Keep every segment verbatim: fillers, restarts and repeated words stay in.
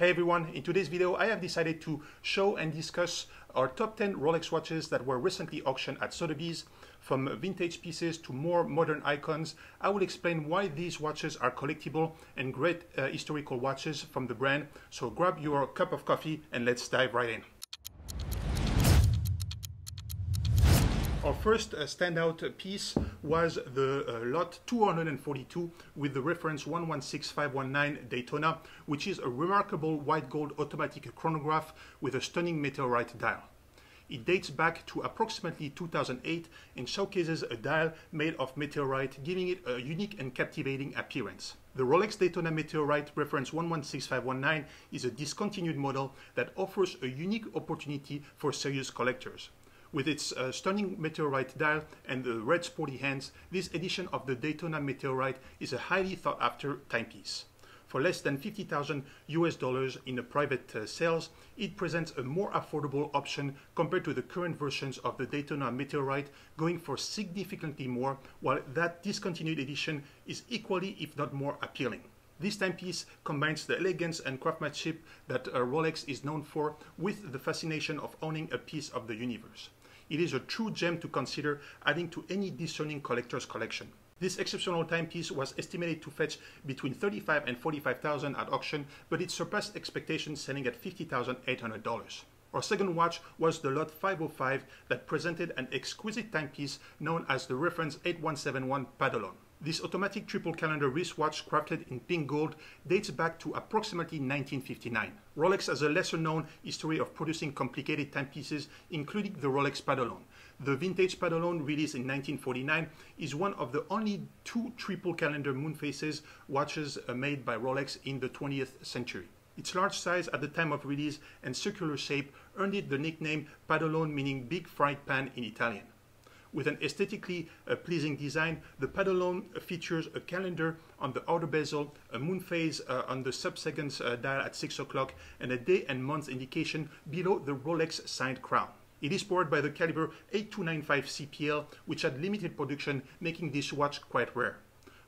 Hey everyone, in today's video I have decided to show and discuss our top ten Rolex watches that were recently auctioned at Sotheby's. From vintage pieces to more modern icons, I will explain why these watches are collectible and great uh, historical watches from the brand. So grab your cup of coffee and let's dive right in. Our first uh, standout piece was the uh, lot two hundred forty-two with the reference one one six five one nine Daytona, which is a remarkable white gold automatic chronograph with a stunning meteorite dial. It dates back to approximately two thousand eight and showcases a dial made of meteorite, giving it a unique and captivating appearance. The Rolex Daytona Meteorite reference one one six five one nine is a discontinued model that offers a unique opportunity for serious collectors. With its uh, stunning meteorite dial and the red sporty hands, this edition of the Daytona Meteorite is a highly sought after timepiece. For less than fifty thousand US dollars in the private uh, sales, it presents a more affordable option compared to the current versions of the Daytona Meteorite, going for significantly more, while that discontinued edition is equally, if not more, appealing. This timepiece combines the elegance and craftsmanship that uh, Rolex is known for with the fascination of owning a piece of the universe. It is a true gem to consider adding to any discerning collector's collection. This exceptional timepiece was estimated to fetch between thirty-five thousand dollars and forty-five thousand dollars at auction, but it surpassed expectations, selling at fifty thousand eight hundred dollars. Our second watch was the lot five oh five that presented an exquisite timepiece known as the reference eight one seven one Padellone. This automatic triple calendar wristwatch, crafted in pink gold, dates back to approximately nineteen fifty-nine. Rolex has a lesser-known history of producing complicated timepieces, including the Rolex Padellone. The vintage Padellone, released in nineteen forty-nine, is one of the only two triple calendar moonfaces watches made by Rolex in the twentieth century. Its large size at the time of release and circular shape earned it the nickname Padellone, meaning big fried pan in Italian. With an aesthetically uh, pleasing design, the Padellone features a calendar on the outer bezel, a moon phase uh, on the sub-seconds uh, dial at six o'clock, and a day and month indication below the Rolex signed crown. It is powered by the caliber eighty-two ninety-five C P L, which had limited production, making this watch quite rare.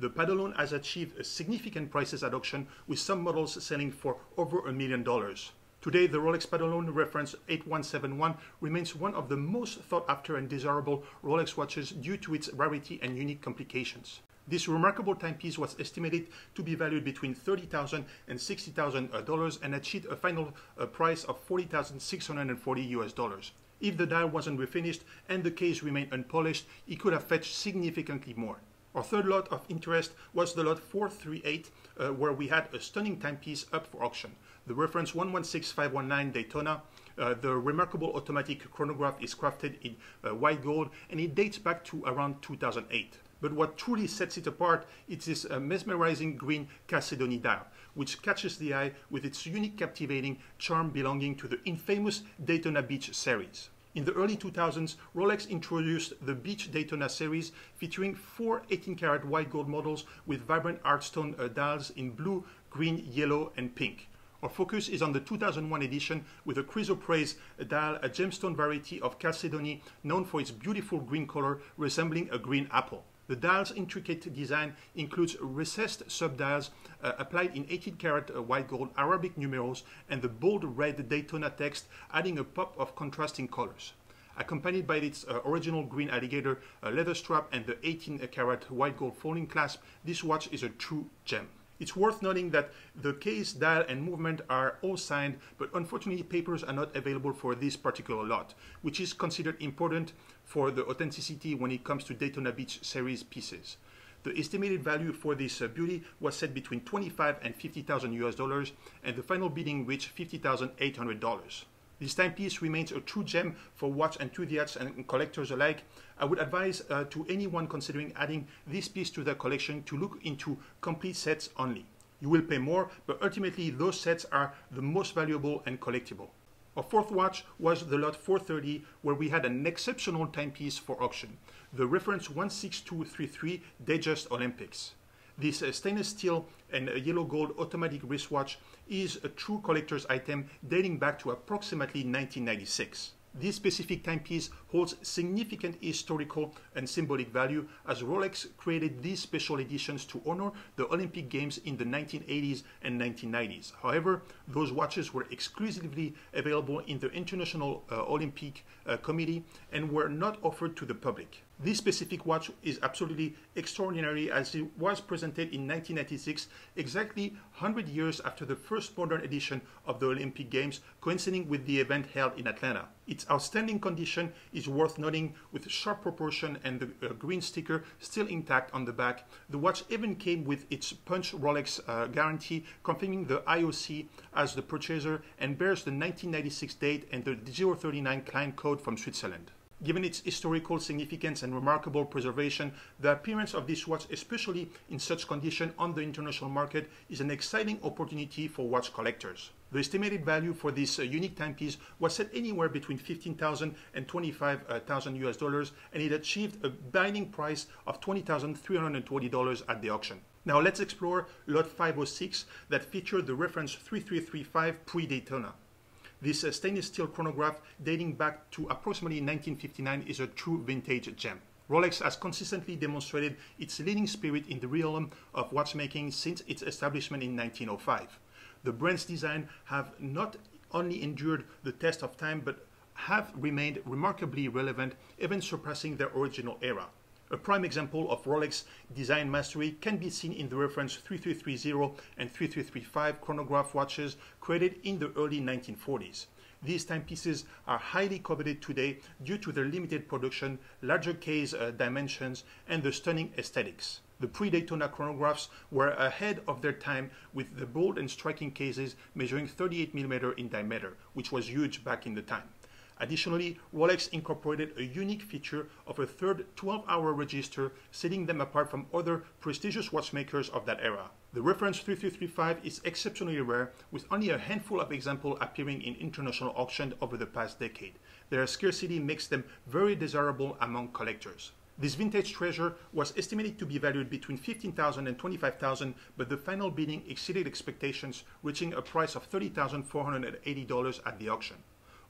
The Padellone has achieved significant prices at auction, with some models selling for over a million dollars. Today, the Rolex Padellone reference eight one seven one remains one of the most sought-after and desirable Rolex watches due to its rarity and unique complications. This remarkable timepiece was estimated to be valued between thirty thousand dollars and sixty thousand dollars and achieved a final uh, price of forty thousand six hundred forty US dollars. If the dial wasn't refinished and the case remained unpolished, it could have fetched significantly more. Our third lot of interest was the lot four three eight, uh, where we had a stunning timepiece up for auction. The reference one one six five one nine Daytona. Uh, the remarkable automatic chronograph is crafted in uh, white gold, and it dates back to around two thousand eight. But what truly sets it apart is this uh, mesmerizing green chalcedony dial, which catches the eye with its unique captivating charm belonging to the infamous Daytona Beach series. In the early two thousands, Rolex introduced the Beach Daytona series, featuring four eighteen karat white gold models with vibrant hardstone uh, dials in blue, green, yellow, and pink. Our focus is on the two thousand one edition with a chrysoprase dial, a gemstone variety of chalcedony known for its beautiful green color resembling a green apple. The dial's intricate design includes recessed subdials uh, applied in eighteen karat uh, white gold Arabic numerals and the bold red Daytona text, adding a pop of contrasting colors. Accompanied by its uh, original green alligator uh, leather strap and the eighteen karat white gold folding clasp, this watch is a true gem. It's worth noting that the case, dial, and movement are all signed, but unfortunately papers are not available for this particular lot, which is considered important for the authenticity when it comes to Daytona Beach series pieces. The estimated value for this beauty was set between twenty-five thousand and fifty thousand US dollars, and the final bidding reached fifty thousand eight hundred dollars. This timepiece remains a true gem for watch enthusiasts and collectors alike. I would advise uh, to anyone considering adding this piece to their collection to look into complete sets only. You will pay more, but ultimately those sets are the most valuable and collectible. Our fourth watch was the lot four thirty, where we had an exceptional timepiece for auction, the reference one six two three three Datejust Olympics. This uh, stainless steel and uh, yellow gold automatic wristwatch is a true collector's item dating back to approximately nineteen ninety-six. This specific timepiece holds significant historical and symbolic value, as Rolex created these special editions to honor the Olympic Games in the nineteen eighties and nineteen nineties. However, those watches were exclusively available in the International uh, Olympic uh, Committee and were not offered to the public. This specific watch is absolutely extraordinary, as it was presented in nineteen ninety-six, exactly one hundred years after the first modern edition of the Olympic Games, coinciding with the event held in Atlanta. Its outstanding condition is worth noting, with sharp proportion and the uh, green sticker still intact on the back. The watch even came with its Punch Rolex uh, guarantee, confirming the I O C as the purchaser, and bears the nineteen ninety-six date and the zero three nine client code from Switzerland. Given its historical significance and remarkable preservation, the appearance of this watch, especially in such condition on the international market, is an exciting opportunity for watch collectors. The estimated value for this uh, unique timepiece was set anywhere between fifteen thousand dollars and twenty-five thousand U S dollars, and it achieved a binding price of twenty thousand three hundred twenty dollars at the auction. Now let's explore lot five oh six, that featured the reference three three three five pre-Daytona. This stainless steel chronograph, dating back to approximately nineteen fifty-nine, is a true vintage gem. Rolex has consistently demonstrated its leading spirit in the realm of watchmaking since its establishment in nineteen oh five. The brand's design have not only endured the test of time, but have remained remarkably relevant, even surpassing their original era. A prime example of Rolex design mastery can be seen in the reference three three three zero and three three three five chronograph watches created in the early nineteen forties. These timepieces are highly coveted today due to their limited production, larger case uh, dimensions, and the stunning aesthetics. The pre-Daytona chronographs were ahead of their time, with the bold and striking cases measuring thirty-eight millimeters in diameter, which was huge back in the time. Additionally, Rolex incorporated a unique feature of a third twelve hour register, setting them apart from other prestigious watchmakers of that era. The reference three three three five is exceptionally rare, with only a handful of examples appearing in international auctions over the past decade. Their scarcity makes them very desirable among collectors. This vintage treasure was estimated to be valued between fifteen thousand dollars and twenty-five thousand dollars, but the final bidding exceeded expectations, reaching a price of thirty thousand four hundred eighty dollars at the auction.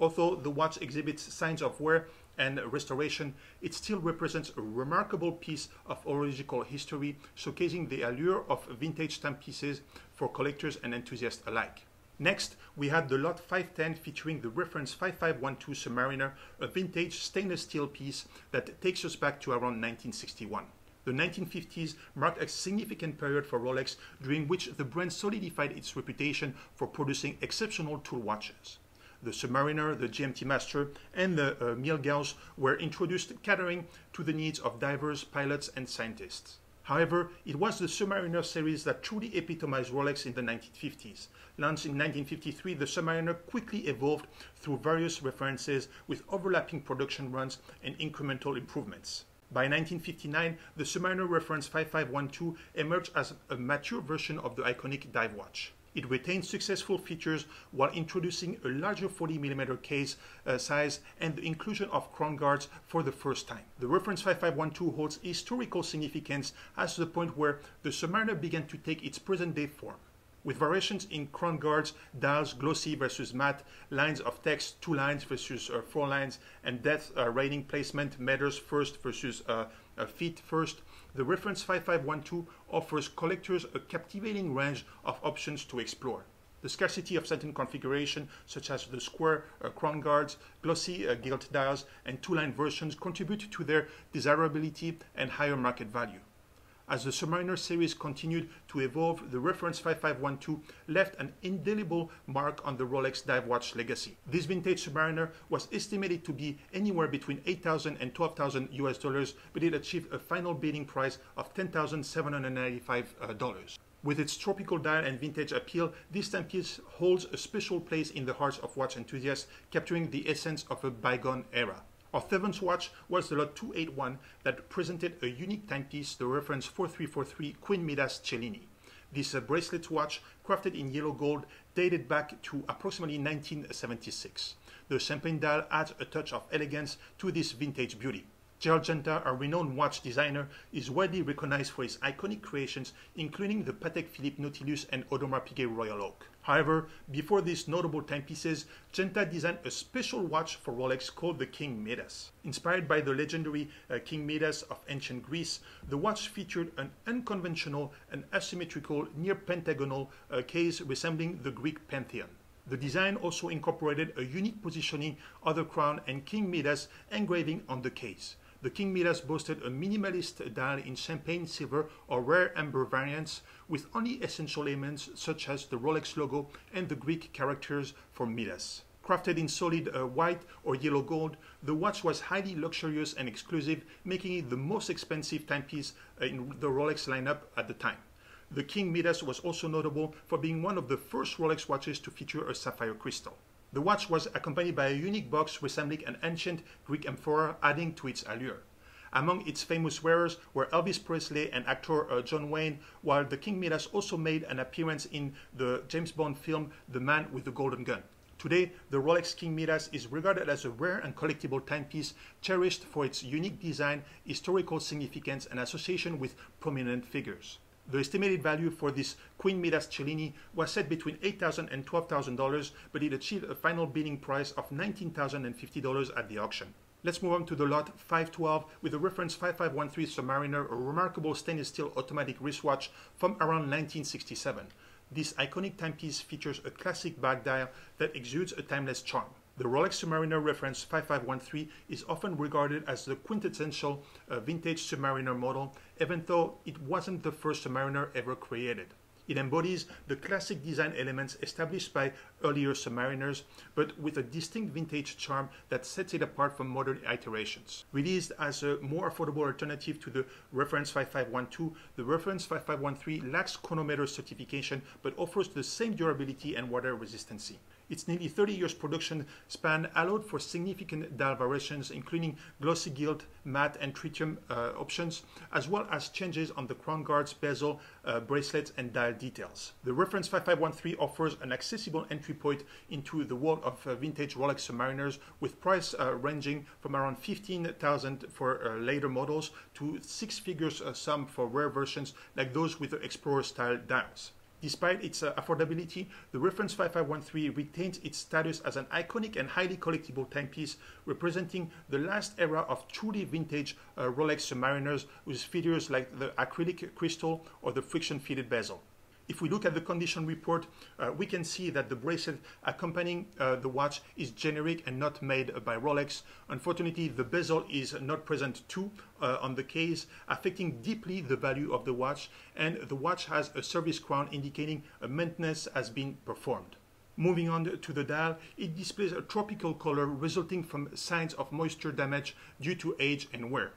Although the watch exhibits signs of wear and restoration, it still represents a remarkable piece of horological history, showcasing the allure of vintage timepieces for collectors and enthusiasts alike. Next, we had the lot five ten, featuring the reference five five one two Submariner, a vintage stainless steel piece that takes us back to around nineteen sixty-one. The nineteen fifties marked a significant period for Rolex, during which the brand solidified its reputation for producing exceptional tool watches. The Submariner, the G M T-Master, and the uh, Milgauss were introduced, catering to the needs of divers, pilots, and scientists. However, it was the Submariner series that truly epitomized Rolex in the nineteen fifties. Launched in nineteen fifty-three, the Submariner quickly evolved through various references, with overlapping production runs and incremental improvements. By nineteen fifty-nine, the Submariner reference five five one two emerged as a mature version of the iconic dive watch. It retained successful features while introducing a larger forty millimeter case uh, size and the inclusion of crown guards for the first time. The reference five five one two holds historical significance as the point where the Submariner began to take its present-day form. With variations in crown guards, dials, glossy versus matte, lines of text, two lines versus uh, four lines, and depth uh, rating placement, meters first versus uh, uh, feet first, the reference five five one two offers collectors a captivating range of options to explore. The scarcity of certain configurations, such as the square uh, crown guards, glossy uh, gilt dials, and two-line versions, contribute to their desirability and higher market value. As the Submariner series continued to evolve, the reference five five one two left an indelible mark on the Rolex dive watch legacy. This vintage Submariner was estimated to be anywhere between eight thousand and twelve thousand U S dollars, but it achieved a final bidding price of ten thousand seven hundred ninety-five dollars. With its tropical dial and vintage appeal, this timepiece holds a special place in the hearts of watch enthusiasts, capturing the essence of a bygone era. Our seventh watch was the lot two eight one, that presented a unique timepiece, the reference four three four three Queen Midas Cellini. This uh, bracelet watch, crafted in yellow gold, dated back to approximately nineteen seventy-six. The champagne dial adds a touch of elegance to this vintage beauty. Gerald Genta, a renowned watch designer, is widely recognized for his iconic creations, including the Patek Philippe Nautilus and Audemars Piguet Royal Oak. However, before these notable timepieces, Genta designed a special watch for Rolex called the King Midas. Inspired by the legendary uh, King Midas of ancient Greece, the watch featured an unconventional and asymmetrical near-pentagonal uh, case resembling the Greek pantheon. The design also incorporated a unique positioning of the crown and King Midas engraving on the case. The King Midas boasted a minimalist dial in champagne silver or rare amber variants with only essential elements such as the Rolex logo and the Greek characters for Midas. Crafted in solid uh, white or yellow gold, the watch was highly luxurious and exclusive, making it the most expensive timepiece in the Rolex lineup at the time. The King Midas was also notable for being one of the first Rolex watches to feature a sapphire crystal. The watch was accompanied by a unique box resembling an ancient Greek amphora, adding to its allure. Among its famous wearers were Elvis Presley and actor uh, John Wayne, while the King Midas also made an appearance in the James Bond film The Man with the Golden Gun. Today, the Rolex King Midas is regarded as a rare and collectible timepiece, cherished for its unique design, historical significance, and association with prominent figures. The estimated value for this Queen Midas Cellini was set between eight thousand dollars and twelve thousand dollars, but it achieved a final bidding price of nineteen thousand fifty dollars at the auction. Let's move on to the lot five twelve with the reference five five one three Submariner, a remarkable stainless steel automatic wristwatch from around nineteen sixty-seven. This iconic timepiece features a classic back dial that exudes a timeless charm. The Rolex Submariner reference five five one three is often regarded as the quintessential uh, vintage Submariner model, even though it wasn't the first Submariner ever created. It embodies the classic design elements established by earlier Submariners, but with a distinct vintage charm that sets it apart from modern iterations. Released as a more affordable alternative to the reference five five one two, the reference five five one three lacks chronometer certification but offers the same durability and water resistancy. Its nearly thirty years production span allowed for significant dial variations, including glossy gilt, matte, and tritium uh, options, as well as changes on the crown guards, bezel, uh, bracelets, and dial details. The reference five five one three offers an accessible entry point into the world of uh, vintage Rolex Submariners, with price uh, ranging from around fifteen thousand dollars for uh, later models to six figures uh, some for rare versions like those with the Explorer-style dials. Despite its uh, affordability, the reference five five one three retains its status as an iconic and highly collectible timepiece, representing the last era of truly vintage uh, Rolex Submariners with features like the acrylic crystal or the friction-fitted bezel. If we look at the condition report, uh, we can see that the bracelet accompanying uh, the watch is generic and not made by Rolex. Unfortunately, the bezel is not present too uh, on the case, affecting deeply the value of the watch, and the watch has a service crown indicating a maintenance has been performed. Moving on to the dial, it displays a tropical color resulting from signs of moisture damage due to age and wear.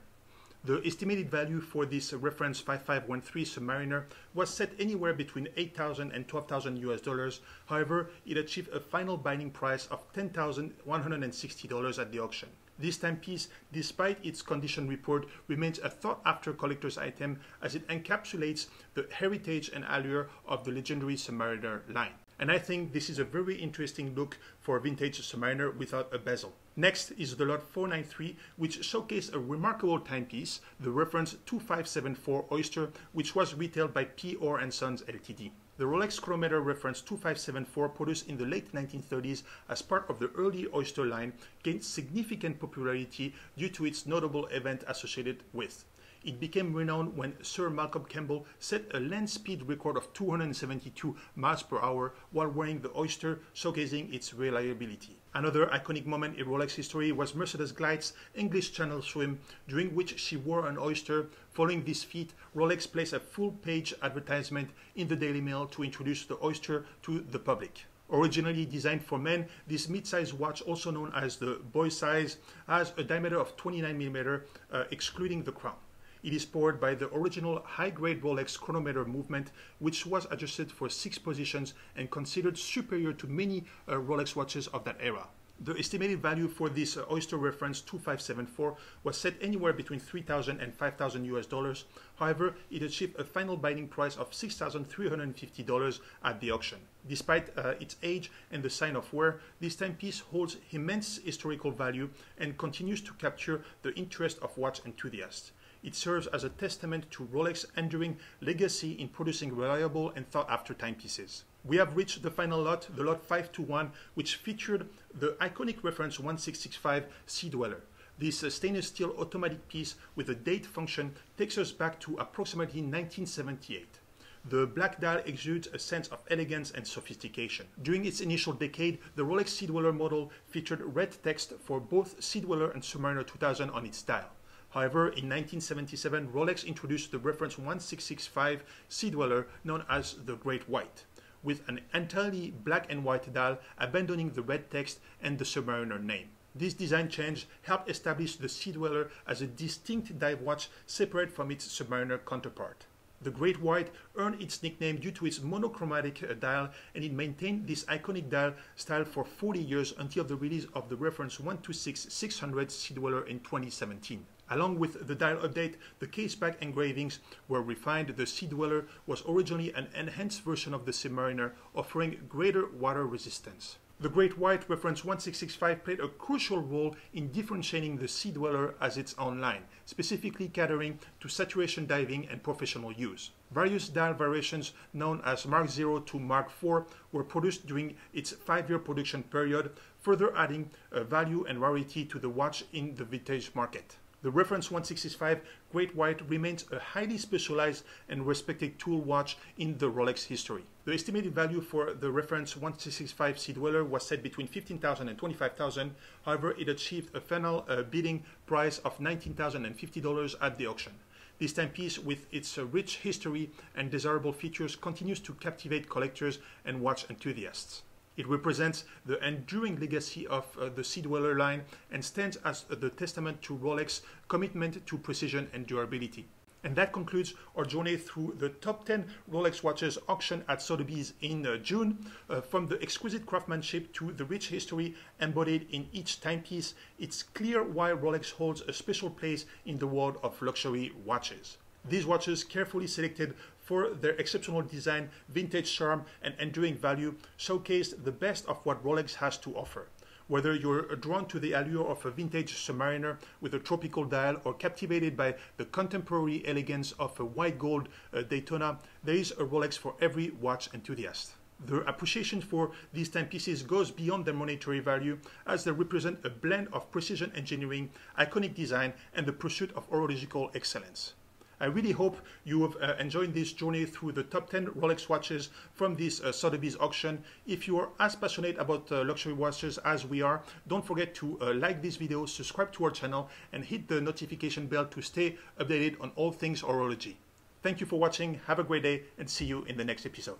The estimated value for this reference five five one three Submariner was set anywhere between eight thousand and twelve thousand US dollars. However, it achieved a final binding price of ten thousand one hundred sixty dollars at the auction. This timepiece, despite its condition report, remains a sought-after collector's item as it encapsulates the heritage and allure of the legendary Submariner line. And I think this is a very interesting look for a vintage Submariner without a bezel. Next is the lot four nine three, which showcased a remarkable timepiece, the reference two five seven four Oyster, which was retailed by P. Orr and Sons Limited. The Rolex chronometer reference two five seven four, produced in the late nineteen thirties as part of the early Oyster line, gained significant popularity due to its notable event associated with. It became renowned when Sir Malcolm Campbell set a land speed record of two hundred seventy-two miles per hour while wearing the Oyster, showcasing its reliability. Another iconic moment in Rolex history was Mercedes Gleit's English Channel swim, during which she wore an Oyster. Following this feat, Rolex placed a full-page advertisement in the Daily Mail to introduce the Oyster to the public. Originally designed for men, this mid-size watch, also known as the boy size, has a diameter of twenty-nine millimeters, uh, excluding the crown. It is powered by the original high-grade Rolex chronometer movement, which was adjusted for six positions and considered superior to many uh, Rolex watches of that era. The estimated value for this uh, Oyster reference two five seven four was set anywhere between three thousand and five thousand US dollars. However, it achieved a final binding price of six thousand three hundred fifty dollars at the auction. Despite uh, its age and the sign of wear, this timepiece holds immense historical value and continues to capture the interest of watch enthusiasts. It serves as a testament to Rolex's enduring legacy in producing reliable and sought-after timepieces. we have reached the final lot, the lot five two one, which featured the iconic reference one six six five Sea-Dweller. This stainless steel automatic piece with a date function takes us back to approximately nineteen seventy-eight. The black dial exudes a sense of elegance and sophistication. During its initial decade, the Rolex Sea-Dweller model featured red text for both Sea-Dweller and Submariner two thousand on its dial. However, in nineteen seventy-seven, Rolex introduced the reference one six six five Sea-Dweller, known as the Great White, with an entirely black and white dial, abandoning the red text and the Submariner name. This design change helped establish the Sea-Dweller as a distinct dive watch separate from its Submariner counterpart. The Great White earned its nickname due to its monochromatic dial, and it maintained this iconic dial style for forty years until the release of the reference one two six six hundred Sea-Dweller in twenty seventeen. Along with the dial update, the case back engravings were refined. The Sea-Dweller was originally an enhanced version of the Submariner, offering greater water resistance. The Great White reference one six six five played a crucial role in differentiating the Sea-Dweller as its own line, specifically catering to saturation diving and professional use. Various dial variations known as Mark zero to Mark four were produced during its five-year production period, further adding uh, value and rarity to the watch in the vintage market. The reference one six six five Great White remains a highly specialized and respected tool watch in the Rolex history. The estimated value for the reference one six six five Sea-Dweller was set between fifteen thousand dollars and twenty-five thousand dollars. However, it achieved a final uh, bidding price of nineteen thousand fifty dollars at the auction. This timepiece, with its uh, rich history and desirable features, continues to captivate collectors and watch enthusiasts. It represents the enduring legacy of uh, the Sea-Dweller line and stands as uh, the testament to Rolex's commitment to precision and durability. And that concludes our journey through the top ten Rolex watches auction at Sotheby's in uh, June. Uh, from the exquisite craftsmanship to the rich history embodied in each timepiece, it's clear why Rolex holds a special place in the world of luxury watches. These watches, carefully selected for their exceptional design, vintage charm, and enduring value, showcased the best of what Rolex has to offer. Whether you're drawn to the allure of a vintage Submariner with a tropical dial or captivated by the contemporary elegance of a white gold uh, Daytona, there is a Rolex for every watch enthusiast. Their appreciation for these timepieces goes beyond their monetary value, as they represent a blend of precision engineering, iconic design, and the pursuit of horological excellence. I really hope you have uh, enjoyed this journey through the top ten Rolex watches from this uh, Sotheby's auction. If you are as passionate about uh, luxury watches as we are, don't forget to uh, like this video, subscribe to our channel, and hit the notification bell to stay updated on all things horology. Thank you for watching, have a great day, and see you in the next episode.